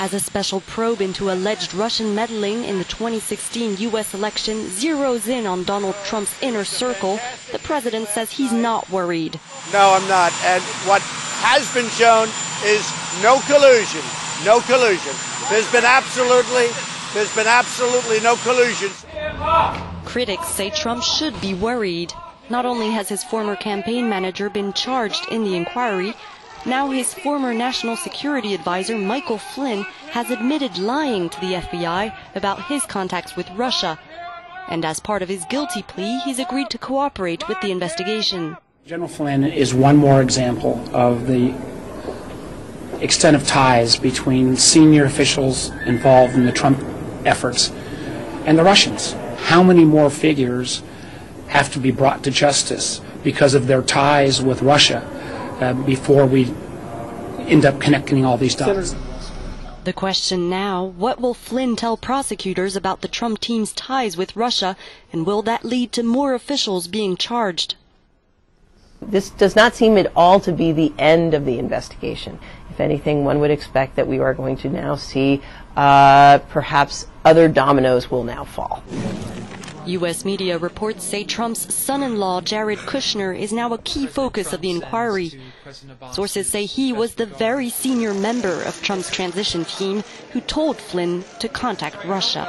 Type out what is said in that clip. as a special probe into alleged Russian meddling in the 2016 U.S. election zeroes in on Donald Trump's inner circle, the president says he's not worried. No, I'm not. And what has been shown is no collusion. No collusion. There's been absolutely no collusion. Critics say Trump should be worried. Not only has his former campaign manager been charged in the inquiry, now his former national security advisor, Michael Flynn, has admitted lying to the FBI about his contacts with Russia. And as part of his guilty plea, he's agreed to cooperate with the investigation. General Flynn is one more example of the extent of ties between senior officials involved in the Trump efforts and the Russians. How many more figures have to be brought to justice because of their ties with Russia before we end up connecting all these dots? The question now, what will Flynn tell prosecutors about the Trump team's ties with Russia, and will that lead to more officials being charged? This does not seem at all to be the end of the investigation. If anything, one would expect that we are going to now see perhaps other dominoes will now fall. U.S. media reports say Trump's son-in-law, Jared Kushner, is now a key focus of the inquiry. Sources say he was the very senior member of Trump's transition team who told Flynn to contact Russia.